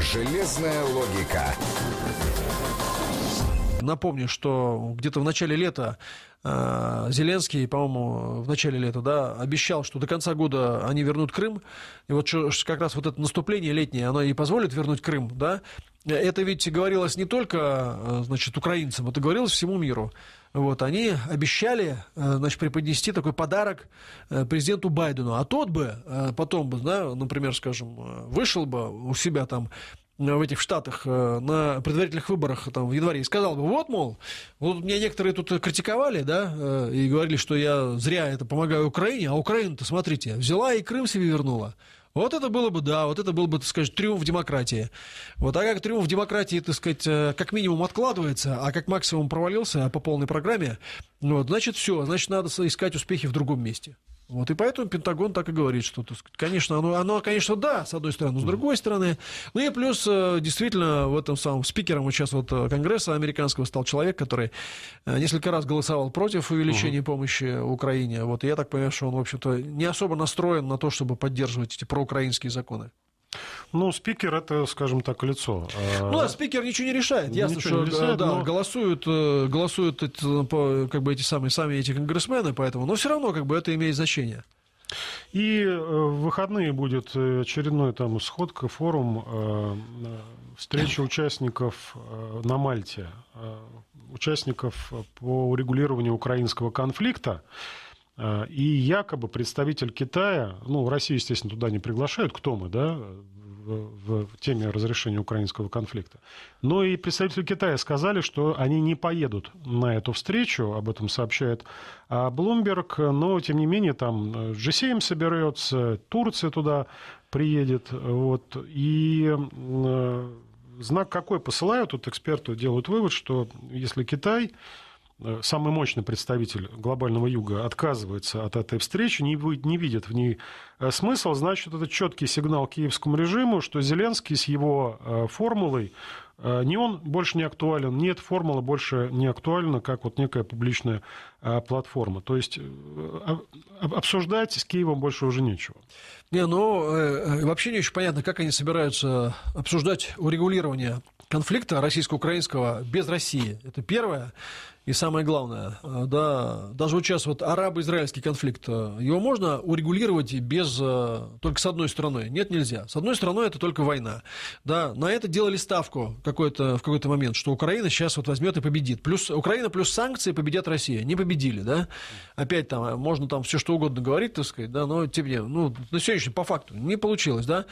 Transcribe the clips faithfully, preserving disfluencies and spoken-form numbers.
Железная логика. Напомню, что где-то в начале лета э, Зеленский, по-моему, в начале лета, да, обещал, что до конца года они вернут Крым. И вот что, как раз вот это наступление летнее, оно и позволит вернуть Крым, да. Это ведь говорилось не только, значит, украинцам, это говорилось всему миру. Вот, они обещали, значит, преподнести такой подарок президенту Байдену. А тот бы потом, да, например, скажем, вышел бы у себя там в этих штатах на предварительных выборах там, в январе и сказал бы, вот, мол, вот меня некоторые тут критиковали, да, и говорили, что я зря это помогаю Украине, а Украина-то, смотрите, взяла и Крым себе вернула. Вот это было бы, да, вот это был бы, так сказать, триумф демократии. Вот, а как триумф демократии, так сказать, как минимум откладывается, а как максимум провалился по полной программе, вот, значит, все, значит, надо искать успехи в другом месте. Вот, и поэтому Пентагон так и говорит, что, так сказать, конечно, оно, оно, конечно, да, с одной стороны, но с другой стороны. Ну и плюс, действительно, в этом самом спикером сейчас вот Конгресса американского стал человек, который несколько раз голосовал против увеличения uh-huh. помощи Украине. Вот, и я так понимаю, что он, в общем-то, не особо настроен на то, чтобы поддерживать эти проукраинские законы. Ну, спикер — это, скажем так, лицо. Ну, а спикер ничего не решает. Ясно, ничего что не решает, да, но... голосуют, голосуют как бы эти самые, сами эти конгрессмены, поэтому, но все равно как бы это имеет значение. И в выходные будет очередной там сходка, форум, встреча участников на Мальте, участников по урегулированию украинского конфликта. И якобы представитель Китая, ну, Россию, естественно, туда не приглашают, кто мы, да, в, в теме разрешения украинского конфликта. Но и представители Китая сказали, что они не поедут на эту встречу, об этом сообщает Bloomberg, но, тем не менее, там джи семь соберется, Турция туда приедет, вот, и... Знак какой посылают, тут эксперты делают вывод, что если Китай... самый мощный представитель глобального юга отказывается от этой встречи, не, не видит в ней смысла, значит, это четкий сигнал киевскому режиму, что Зеленский с его формулой, не он больше не актуален, нет, формула больше не актуальна, как вот некая публичная платформа. То есть обсуждать с Киевом больше уже нечего. Не, ну, вообще не очень понятно, как они собираются обсуждать урегулирование конфликта российско-украинского без России. Это первое. И самое главное, да, даже вот сейчас вот арабо-израильский конфликт, его можно урегулировать без, только с одной стороной. Нет, нельзя. С одной стороной это только война. Да, на это делали ставку какой-то, в какой-то момент, что Украина сейчас вот возьмет и победит. Плюс, Украина плюс санкции победят Россия. Не победили, да. Опять там, можно там все что угодно говорить, так сказать, да, но тем не менее, ну, на сегодняшний по факту не получилось, да.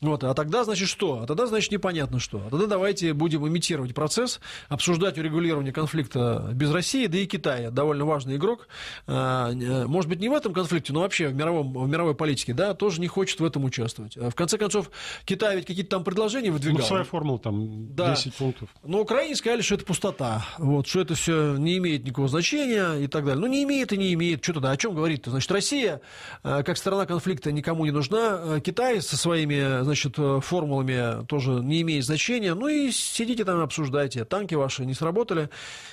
Вот, а тогда, значит, что? А тогда, значит, непонятно что. А тогда давайте будем имитировать процесс, обсуждать урегулирование конфликта без России, да и Китая. Довольно важный игрок. Может быть, не в этом конфликте, но вообще в, мировом, в мировой политике, да, тоже не хочет в этом участвовать. В конце концов, Китай ведь какие-то там предложения выдвигал. Ну, своя формула там, да. десять пунктов. Но Украине сказали, что это пустота, вот, что это все не имеет никакого значения и так далее. Ну, не имеет и не имеет. Что-то, да, о чем говорит-то? Значит, Россия, как сторона конфликта, никому не нужна. Китай со своими, значит, Значит, формулами тоже не имеет значения. Ну и сидите там и обсуждайте. Танки ваши не сработали,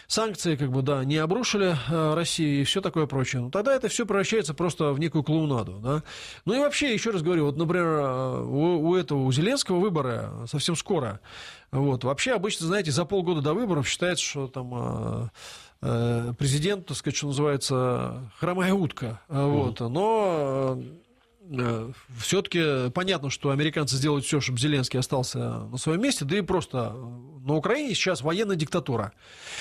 санкции, как бы, да, не обрушили Россию и все такое прочее. Ну, тогда это все превращается просто в некую клоунаду, да. Ну и вообще, еще раз говорю, вот, например, у, у этого, у Зеленского выборы совсем скоро. Вот. Вообще, обычно, знаете, за полгода до выборов считается, что там... Э, президент, так сказать, что называется, хромая утка. Вот. Но... все-таки понятно, что американцы сделают все, чтобы Зеленский остался на своем месте, да и просто на Украине сейчас военная диктатура,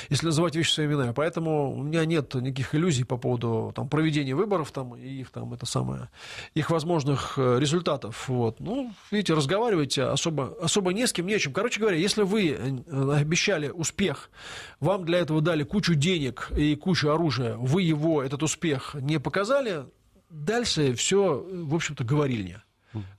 если называть вещи своими именами. Поэтому у меня нет никаких иллюзий по поводу там, проведения выборов там, и их, там, это самое, их возможных результатов. Вот. Ну, видите, разговаривайте особо, особо не с кем, не о чем. Короче говоря, если вы обещали успех, вам для этого дали кучу денег и кучу оружия, вы его, этот успех, не показали, дальше все, в общем-то, говорильня.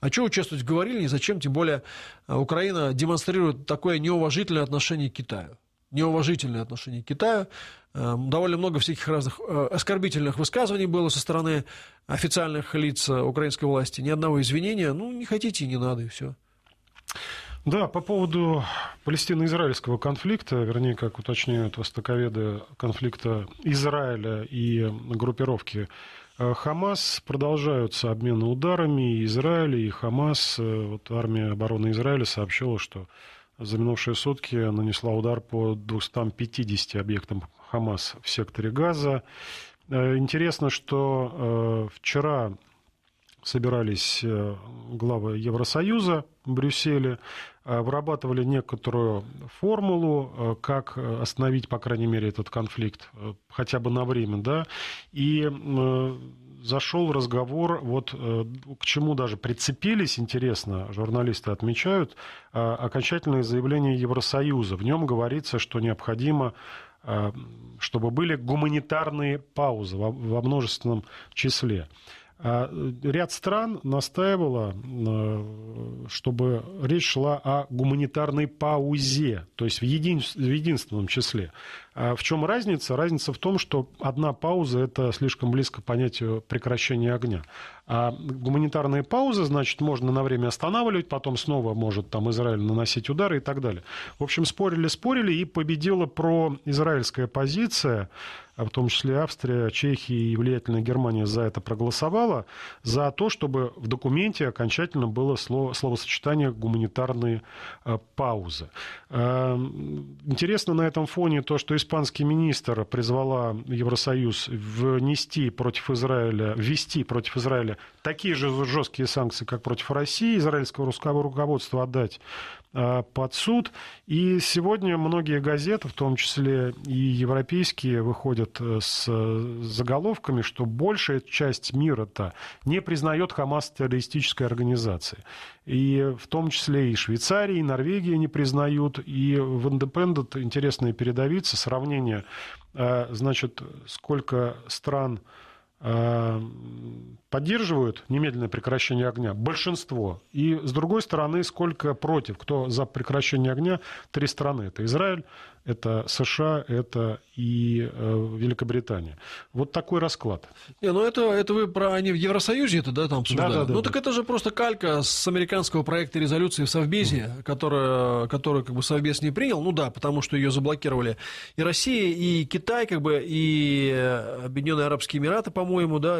А что участвовать в говорильне, зачем? Тем более Украина демонстрирует такое неуважительное отношение к Китаю. Неуважительное отношение к Китаю. Довольно много всяких разных оскорбительных высказываний было со стороны официальных лиц украинской власти. Ни одного извинения. Ну, не хотите, не надо, и все. Да, по поводу палестино-израильского конфликта, вернее, как уточняют востоковеды, конфликта Израиля и группировки Хамас, продолжаются обмены ударами Израиля и Хамас. Вот армия обороны Израиля сообщила, что за минувшие сутки нанесла удар по двумстам пятидесяти объектам Хамас в секторе Газа. Интересно, что вчера собирались главы Евросоюза в Брюсселе, вырабатывали некоторую формулу, как остановить, по крайней мере, этот конфликт хотя бы на время, да, и зашел разговор, вот к чему даже прицепились, интересно, журналисты отмечают, окончательное заявление Евросоюза. В нем говорится, что необходимо, чтобы были гуманитарные паузы во множественном числе. Ряд стран настаивало, чтобы речь шла о гуманитарной паузе, то есть в, един... в единственном числе. В чем разница? Разница в том, что одна пауза – это слишком близко к понятию прекращения огня. А гуманитарные паузы, значит, можно на время останавливать, потом снова может там Израиль наносить удары и так далее. В общем, спорили-спорили, и победила произраильская позиция, в том числе Австрия, Чехия и влиятельная Германия за это проголосовала, за то, чтобы в документе окончательно было слово, словосочетание «гуманитарные э, паузы». Э, интересно на этом фоне то, что испанский министр призвала Евросоюз внести против Израиля, ввести против Израиля такие же жесткие санкции, как против России, израильского руководства отдать под суд. И сегодня многие газеты, в том числе и европейские, выходят с заголовками, что большая часть мира-то не признает Хамас террористической организацией. И в том числе и Швейцария, и Норвегия не признают. И в Independent интересная передовица, сравнение, значит, сколько стран поддерживают немедленное прекращение огня, большинство. И, с другой стороны, сколько против, кто за прекращение огня, три страны. Это Израиль, это США, это и э, Великобритания. Вот такой расклад. Не, ну это, это вы про они в Евросоюзе это, да, там обсуждали? Да, да, да, ну да. Так это же просто калька с американского проекта резолюции в Совбезе, mm. которая, которую как бы Совбез не принял, ну да, потому что ее заблокировали и Россия, и Китай, как бы, и Объединенные Арабские Эмираты, по-моему, да,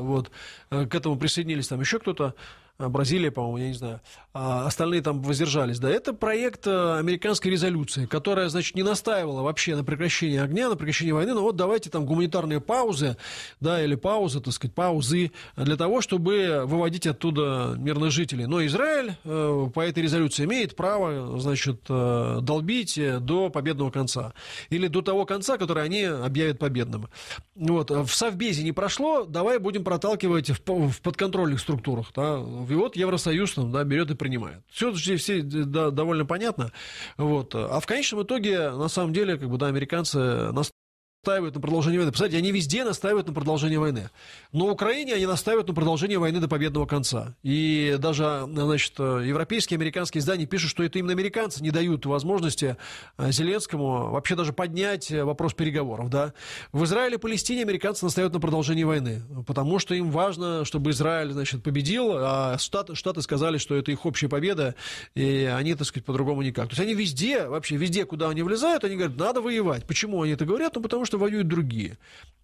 вот, к этому присоединились там еще кто-то. Бразилия, по-моему, я не знаю, а остальные там воздержались. Да, это проект американской резолюции, которая, значит, не настаивала вообще на прекращении огня, на прекращении войны, но вот давайте там гуманитарные паузы, да, или паузы, так сказать, паузы для того, чтобы выводить оттуда мирных жителей. Но Израиль по этой резолюции имеет право, значит, долбить до победного конца. Или до того конца, который они объявят победным. Вот. В Совбезе не прошло, давай будем проталкивать в подконтрольных структурах, да. И вот Евросоюз там, да, берет и принимает. Все, все да, довольно понятно. Вот. А в конечном итоге, на самом деле, как бы, да, американцы настаивают на продолжение войны. Представляете, они везде настаивают на продолжение войны. Но в Украине они настаивают на продолжение войны до победного конца. И даже, значит, европейские, американские издания пишут, что это именно американцы не дают возможности Зеленскому вообще даже поднять вопрос переговоров. Да? В Израиле и Палестине американцы настаивают на продолжении войны, потому что им важно, чтобы Израиль, значит, победил, а штаты, штаты сказали, что это их общая победа, и они, так сказать, по-другому никак. То есть они везде, вообще везде, куда они влезают, они говорят, надо воевать. Почему они это говорят? Ну, потому что воюют другие.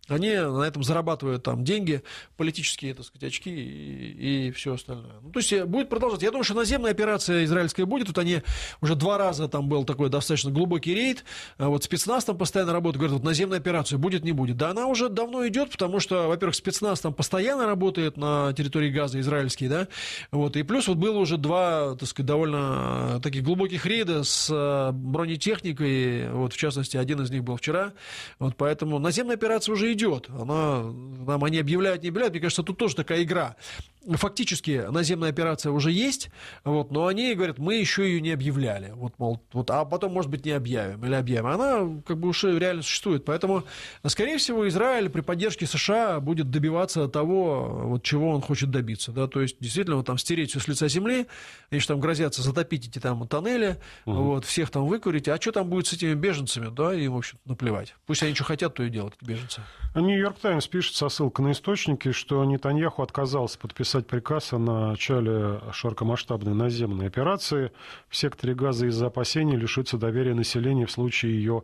Они на этом зарабатывают там деньги, политические, так сказать, очки и, и все остальное. Ну, то есть будет продолжаться. Я думаю, что наземная операция израильская будет. Тут они уже два раза, там был такой достаточно глубокий рейд. Вот спецназ там постоянно работает. Говорят, вот наземная операция будет, не будет. Да она уже давно идет, потому что, во-первых, спецназ там постоянно работает на территории Газа, израильский, да. Вот. И плюс вот было уже два, так сказать, довольно таких глубоких рейда с бронетехникой. Вот, в частности, один из них был вчера. Вот поэтому наземная операция уже идет. Она, нам они объявляют, не объявляют. Мне кажется, тут тоже такая игра. Фактически наземная операция уже есть, вот, но они говорят, мы еще ее не объявляли. Вот, мол, вот, а потом, может быть, не объявим или объявим. Она как бы уже реально существует. Поэтому, скорее всего, Израиль при поддержке США будет добиваться того, вот, чего он хочет добиться. Да? То есть, действительно, вот, там, стереть все с лица земли, если там грозятся затопить эти там тоннели, угу. вот, всех там выкурить. А что там будет с этими беженцами? Да, им, в общем, наплевать. Пусть они что хотят, то и делают, эти беженцы. Нью-Йорк Таймс пишет со ссылкой на источники, что Нетаньяху отказался подписать подписать приказ о начале широкомасштабной наземной операции в секторе Газа из-за опасений лишиться доверия населения в случае ее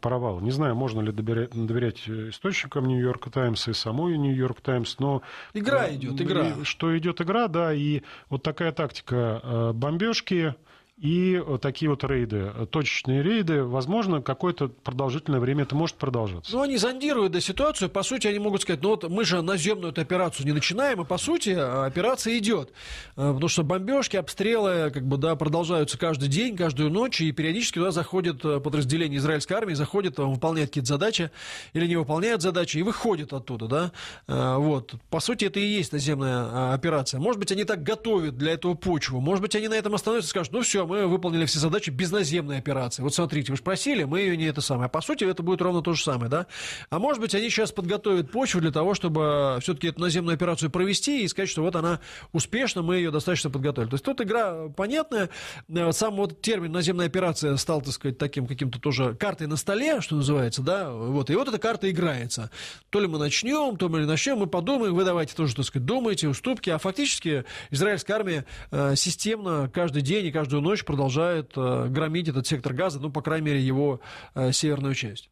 провала. Не знаю, можно ли доверять источникам «Нью-Йорка Таймс» и самой «Нью-Йорк Таймс», но... Игра идет, игра. Что идет игра, да, и вот такая тактика бомбежки... И такие вот рейды, точечные рейды, возможно, какое-то продолжительное время это может продолжаться. Ну, они зондируют да, ситуацию, по сути, они могут сказать, ну вот мы же наземную эту операцию не начинаем, и по сути операция идет, потому что бомбежки, обстрелы, как бы, да, продолжаются каждый день, каждую ночь, и периодически туда заходят подразделения израильской армии, заходят, выполняют какие-то задачи или не выполняют задачи и выходят оттуда, да, вот. По сути, это и есть наземная операция. Может быть, они так готовят для этого почву, может быть, они на этом остановятся и скажут, ну все, мы выполнили все задачи без наземной операции. Вот смотрите, вы же просили, мы ее не это самое. А по сути, это будет ровно то же самое, да? А может быть, они сейчас подготовят почву для того, чтобы все-таки эту наземную операцию провести и сказать, что вот она успешна, мы ее достаточно подготовили. То есть тут игра понятная. Сам вот термин наземная операция стал, так сказать, таким каким-то тоже картой на столе, что называется, да? Вот. И вот эта карта играется. То ли мы начнем, то ли мы начнем, мы подумаем, вы давайте тоже, так сказать, думайте, уступки. А фактически израильская армия системно каждый день и каждую ночь продолжает э, громить этот сектор Газа, ну, по крайней мере, его э, северную часть.